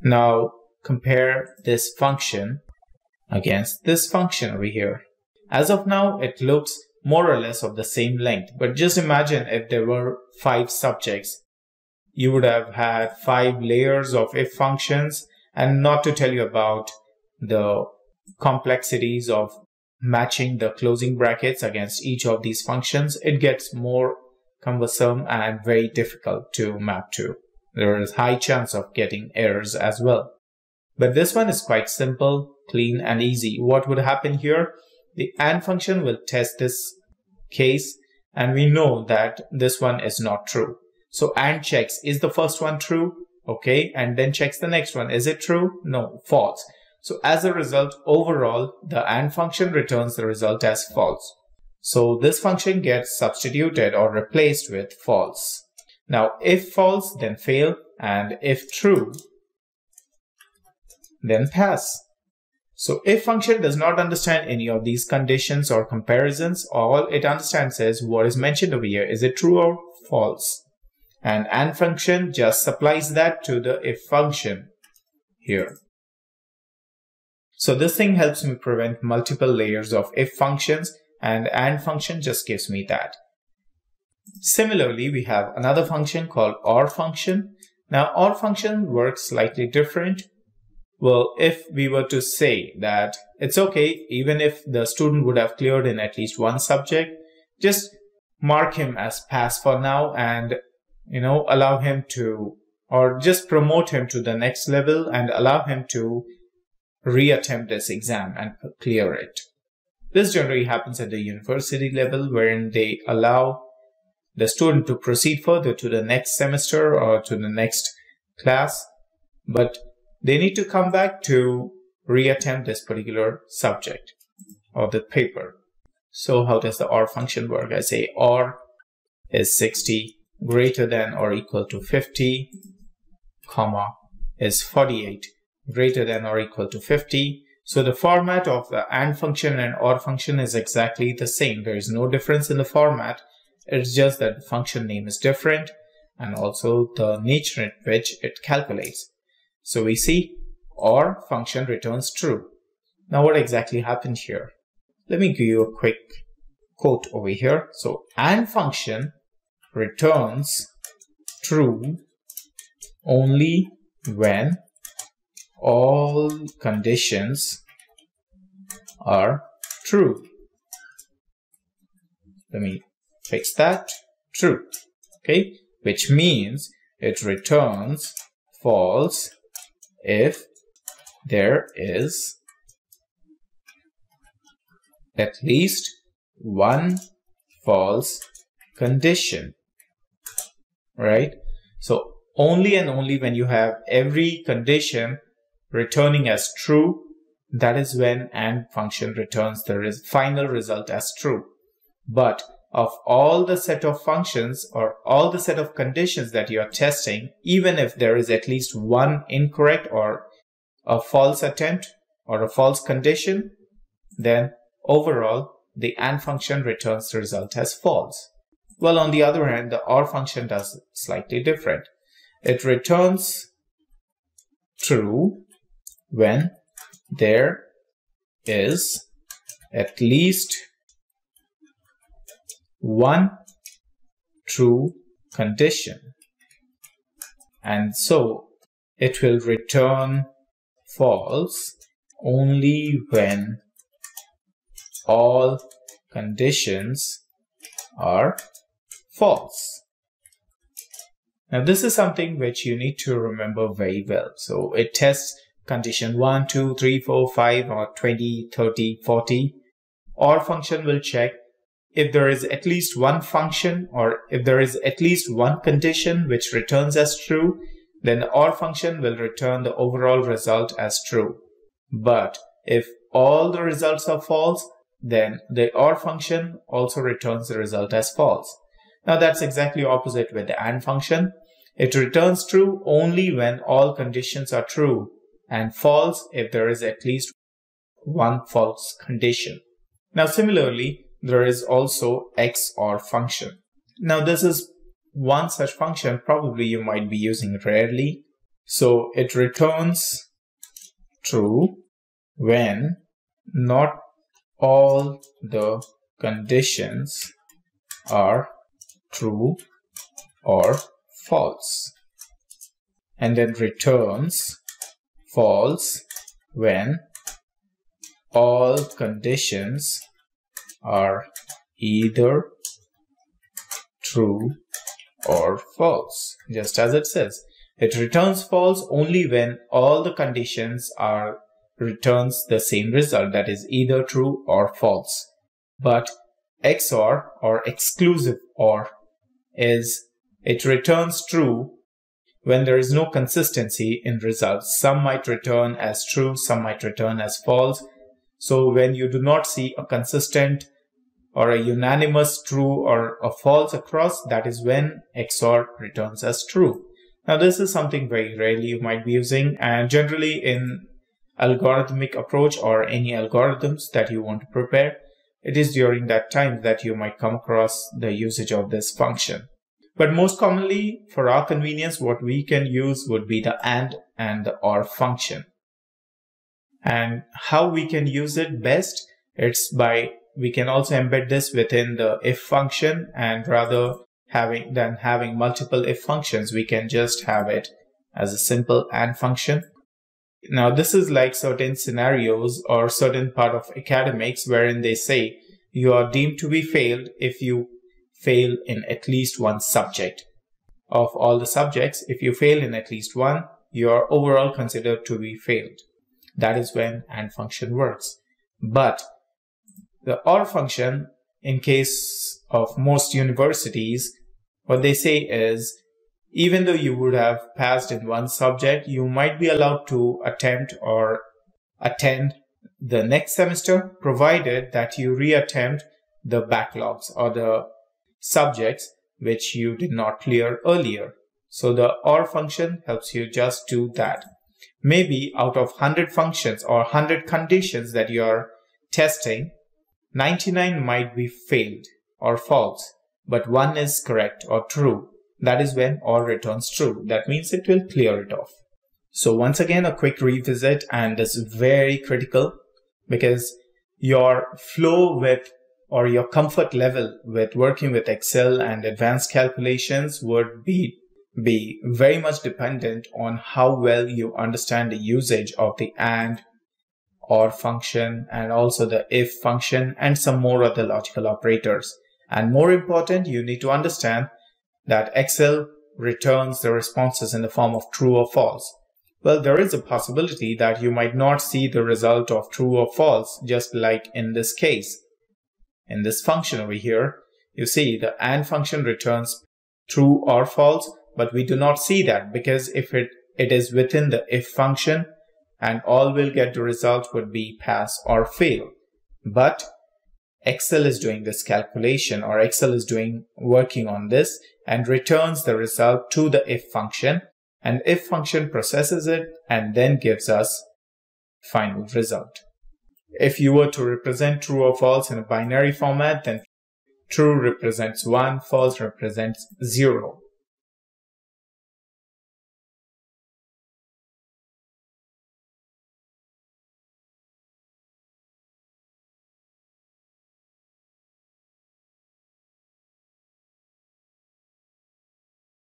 Now compare this function against this function over here. As of now, it looks more or less of the same length, but just imagine if there were 5 subjects. You would have had 5 layers of if functions, and not to tell you about the complexities of matching the closing brackets against each of these functions. It gets more cumbersome and very difficult to map to. There is high chance of getting errors as well. But this one is quite simple, clean and easy. What would happen here? The AND function will test this case, and we know that this one is not true. So AND checks, is the first one true? Okay, and then checks the next one. Is it true? No, false. So as a result, overall, the AND function returns the result as false. So this function gets substituted or replaced with false. Now, if false, then fail, and if true, then pass. So if function does not understand any of these conditions or comparisons. All it understands is what is mentioned over here. Is it true or false? And AND function just supplies that to the if function here. So this thing helps me prevent multiple layers of if functions, and AND function just gives me that. Similarly, we have another function called OR function. Now, OR function works slightly different. Well, if we were to say that it's okay, even if the student would have cleared in at least one subject, just mark him as pass for now and, allow him to, or just promote him to the next level and allow him to reattempt this exam and clear it. This generally happens at the university level, wherein they allow the student to proceed further to the next semester or to the next class, but they need to come back to reattempt this particular subject or the paper. So how does the OR function work? I say OR is 60 greater than or equal to 50, comma is 48 greater than or equal to 50. So the format of the AND function and OR function is exactly the same. There is no difference in the format. It's just that the function name is different and also the nature in which it calculates. So we see OR function returns true. Now what exactly happened here? Let me give you a quick quote over here. So AND function returns true only when all conditions are true. Let me fix that. True. Okay, which means it returns false if there is at least one false condition, right? So only and only when you have every condition returning as true, that is when AND function returns the final result as true. But of all the set of functions or all the set of conditions that you are testing, even if there is at least one incorrect or a false attempt or a false condition, then overall the AND function returns the result as false. Well, on the other hand, the OR function does slightly different. It returns true when there is at least one true condition, and so it will return false only when all conditions are false. Now this is something which you need to remember very well. So it tests condition 1, 2, 3, 4, 5 or 20, 30, 40. OR function will check if there is at least one function or if there is at least one condition which returns as true, then the OR function will return the overall result as true. But if all the results are false, then the OR function also returns the result as false. Now that's exactly opposite with the AND function. It returns true only when all conditions are true and false if there is at least one false condition. Now similarly, there is also XOR function. Now this is one such function probably you might be using rarely. So it returns true when not all the conditions are true or false, and then returns false when all conditions are either true or false, just as it says. It returns false only when all the conditions are returns the same result, that is either true or false. But XOR or exclusive OR is it returns true when there is no consistency in results. Some might return as true, some might return as false. So when you do not see a consistent or a unanimous true or a false across, that is when XOR returns as true. Now this is something very rarely you might be using, and generally in algorithmic approach or any algorithms that you want to prepare, it is during that time that you might come across the usage of this function. But most commonly, for our convenience, what we can use would be the AND the OR function. And how we can use it best, it's by we can also embed this within the IF function, and rather than having multiple IF functions, we can just have it as a simple AND function. Now this is like certain scenarios or certain part of academics wherein they say you are deemed to be failed if you fail in at least one subject. Of all the subjects, if you fail in at least one, you are overall considered to be failed. That is when AND function works. But the OR function, in case of most universities, what they say is even though you would have passed in one subject, you might be allowed to attempt or attend the next semester, provided that you reattempt the backlogs or the subjects which you did not clear earlier. So the OR function helps you just do that. Maybe out of 100 functions or 100 conditions that you are testing, 99 might be failed or false, but one is correct or true. That is when OR returns true. That means it will clear it off. So once again, a quick revisit, and this is very critical because your flow with or your comfort level with working with Excel and advanced calculations would be very much dependent on how well you understand the usage of the AND, OR function, and also the IF function, and some more other logical operators. And more important, you need to understand that Excel returns the responses in the form of true or false. Well, there is a possibility that you might not see the result of true or false, just like in this case. In this function over here, you see the AND function returns true or false, but we do not see that because if it is within the IF function, and all will get the result would be pass or fail. But Excel is doing this calculation, or Excel is working on this and returns the result to the IF function, and IF function processes it and then gives us final result. If you were to represent true or false in a binary format, then true represents 1, false represents 0.